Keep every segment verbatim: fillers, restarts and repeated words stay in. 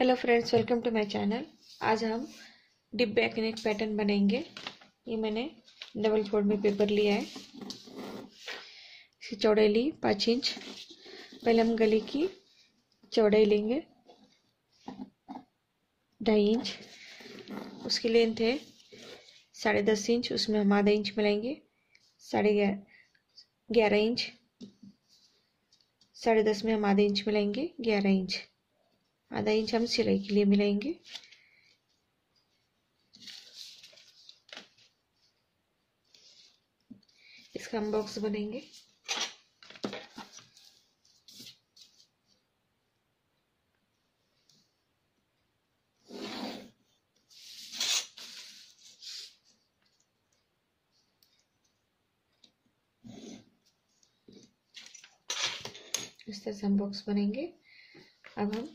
Hello friends, welcome to my channel. आज हम dip back neck pattern बनाएंगे। ये मैंने डबल फोल्ड में पेपर लिया है। इसकी चौड़ाई ली पाँच इंच। पहले हम गले की चौड़ाई लेंगे ढाई इंच, उसकी लेंथ है साढ़े दस इंच, उसमें हम आधा इंच मिलाएंगे, साढ़े ग्यारह इंच। साढ़े दस में हम आधा इंच मिलाएंगे, ग्यारह इंच। आधा इंच हम सिलाई के लिए मिलाएंगे। इसका हम बॉक्स बनाएंगे। इस तरह से हम बॉक्स बनाएंगे। अब हम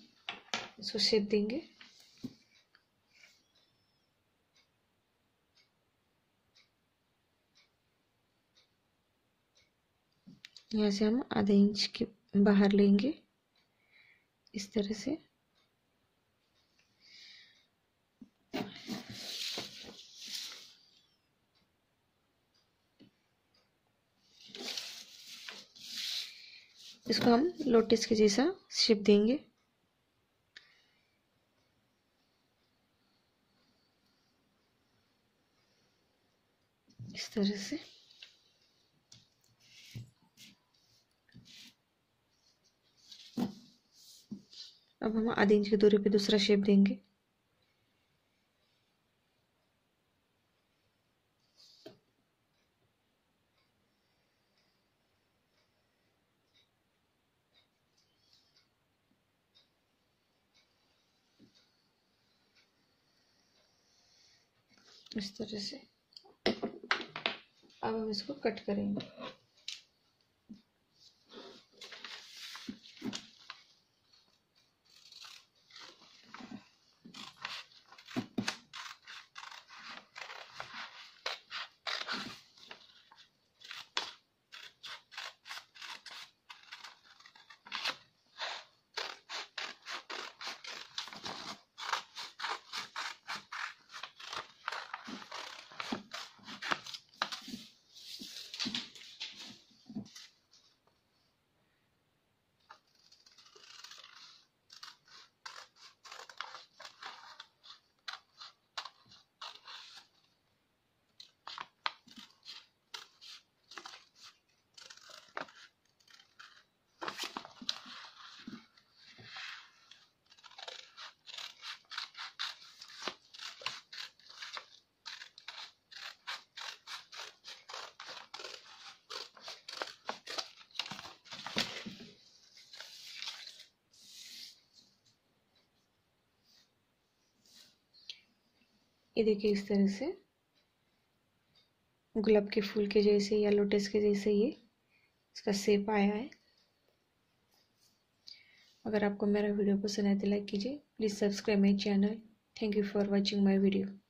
इसको शेप देंगे। यहाँ से हम आधा इंच के बाहर लेंगे, इस तरह से। इसको हम लोटस के जैसा शेप देंगे। इस तरह से अब हम आधे इंच की दूरी पे दूसरा शेप देंगे। इस तरह से अब हम इसको कट करेंगे। ये देखिए, इस तरह से गुलाब के फूल के जैसे या लोटस के जैसे ये इसका शेप आया है। अगर आपको मेरा वीडियो पसंद आए तो लाइक कीजिए। Please subscribe my channel. Thank you for watching my video.